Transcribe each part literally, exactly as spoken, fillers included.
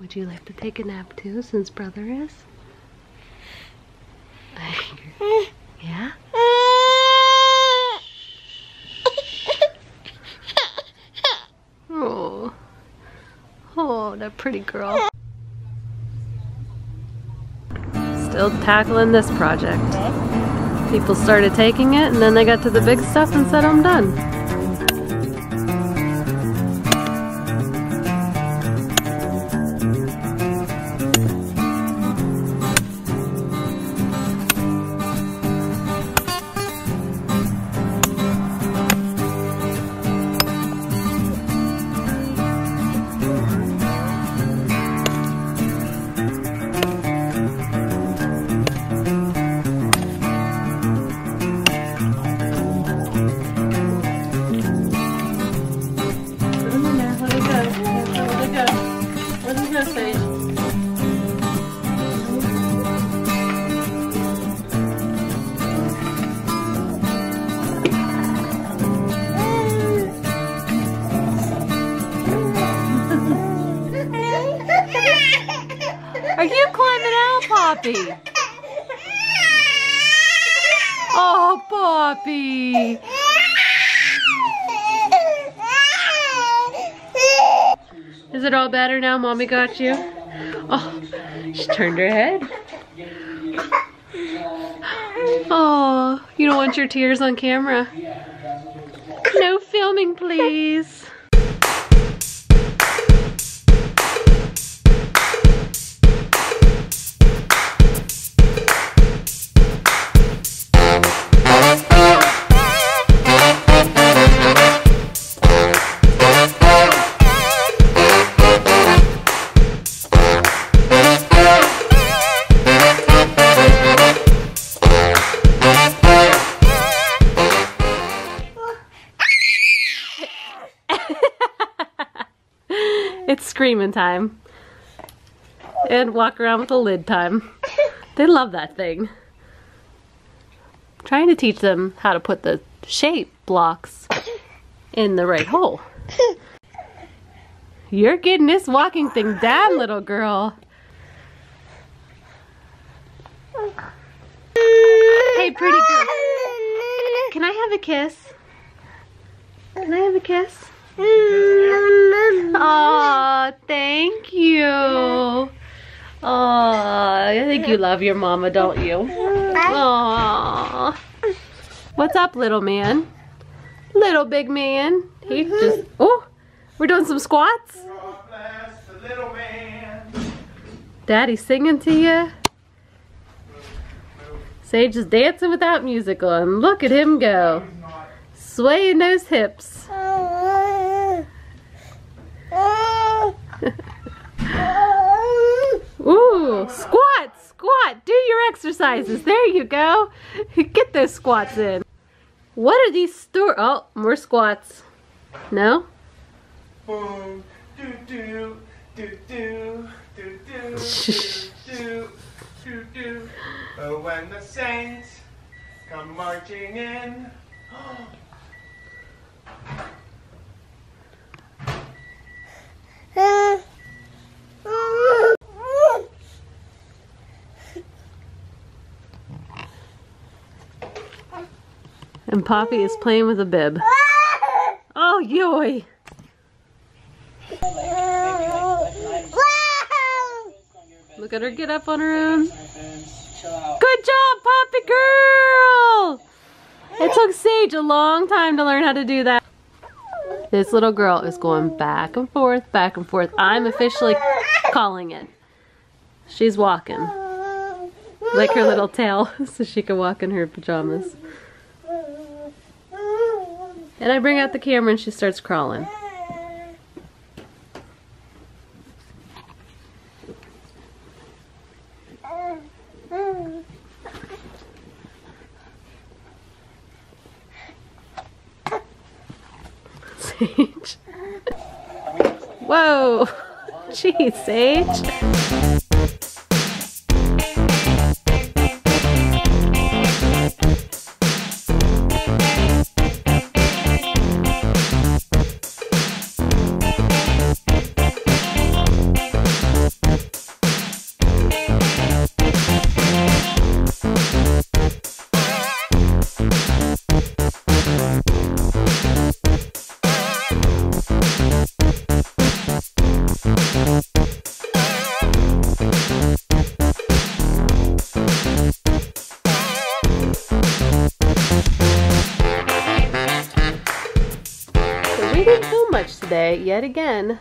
Would you like to take a nap too, since brother is? Yeah? Oh. Oh, that pretty girl. Still tackling this project. People started taking it, and then they got to the big stuff and said, I'm done. Are you climbing out, Poppy? Oh, Poppy! Is it all better now? Mommy got you? Oh, she turned her head. Oh, you don't want your tears on camera. No filming, please. It's screaming time. And walk around with a lid time. They love that thing. I'm trying to teach them how to put the shape blocks in the right hole. You're getting this walking thing down, little girl. Hey, pretty girl. Can I have a kiss? Can I have a kiss? Oh, thank you. Oh, I think you love your mama, don't you? Oh, what's up, little man? Little big man. He just oh, we're doing some squats. Daddy singing to you. Sage is dancing without music on. Look at him go, swaying those hips. Ooh, squat, squat, do your exercises. There you go. Get those squats in. What are these store? Oh, more squats. No? Boom, do, do, do, do, do, do, do, do, do. Oh, when the saints come marching in. And Poppy is playing with a bib. Oh, yoy! Look at her get up on her own. Good job, Poppy girl! It took Sage a long time to learn how to do that. This little girl is going back and forth, back and forth. I'm officially calling it. She's walking. Like her little tail, so she can walk in her pajamas. And I bring out the camera and she starts crawling. Sage. Whoa! Jeez, Sage. yet again.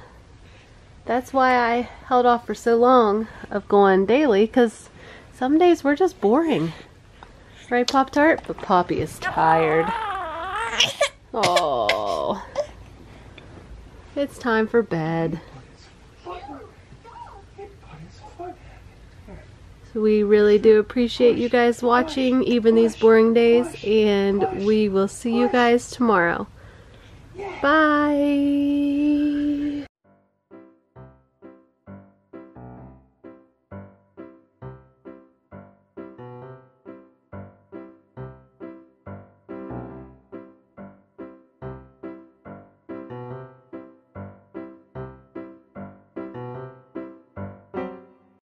That's why I held off for so long of going daily, because some days we're just boring. Right, Pop-Tart? But Poppy is tired. Oh. It's time for bed. So we really do appreciate you guys watching, even these boring days, and we will see you guys tomorrow. Bye!